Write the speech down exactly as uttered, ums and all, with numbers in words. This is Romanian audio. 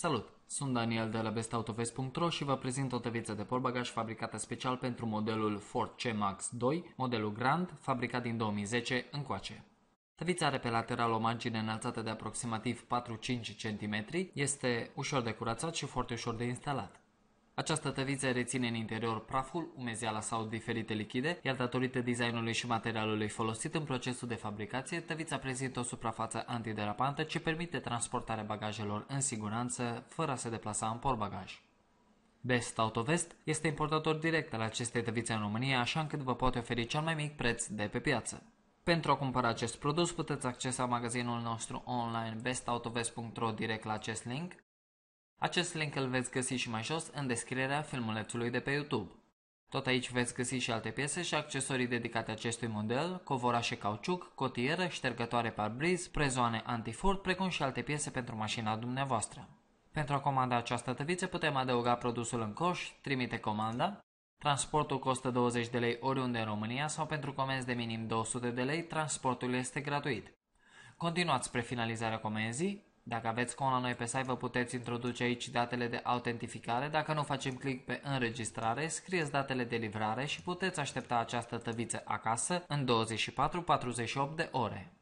Salut! Sunt Daniel de la best autovest punct ro și vă prezint o tăviță de portbagaj fabricată special pentru modelul Ford C-Max doi, modelul Grand, fabricat din două mii zece încoace. Tăvița are pe lateral o margine înălțată de aproximativ patru-cinci centimetri, este ușor de curățat și foarte ușor de instalat. Această tăviță reține în interior praful, umezeala sau diferite lichide, iar datorită designului și materialului folosit în procesul de fabricație, tăvița prezintă o suprafață antiderapantă ce permite transportarea bagajelor în siguranță, fără a se deplasa în portbagaj. Best Autovest este importator direct al acestei tăvițe în România, așa încât vă poate oferi cel mai mic preț de pe piață. Pentru a cumpăra acest produs, puteți accesa magazinul nostru online best autovest punct ro direct la acest link. Acest link îl veți găsi și mai jos în descrierea filmulețului de pe YouTube. Tot aici veți găsi și alte piese și accesorii dedicate acestui model, covorașe cauciuc, cotieră, ștergătoare parbriz, prezoane antifurt, precum și alte piese pentru mașina dumneavoastră. Pentru a comanda această tăviță putem adăuga produsul în coș, trimite comanda. Transportul costă douăzeci de lei oriunde în România sau pentru comenzi de minim două sute de lei, transportul este gratuit. Continuați spre finalizarea comenzii. Dacă aveți cont la noi pe site, vă puteți introduce aici datele de autentificare. Dacă nu, facem click pe înregistrare, scrieți datele de livrare și puteți aștepta această tăviță acasă în douăzeci și patru-patruzeci și opt de ore.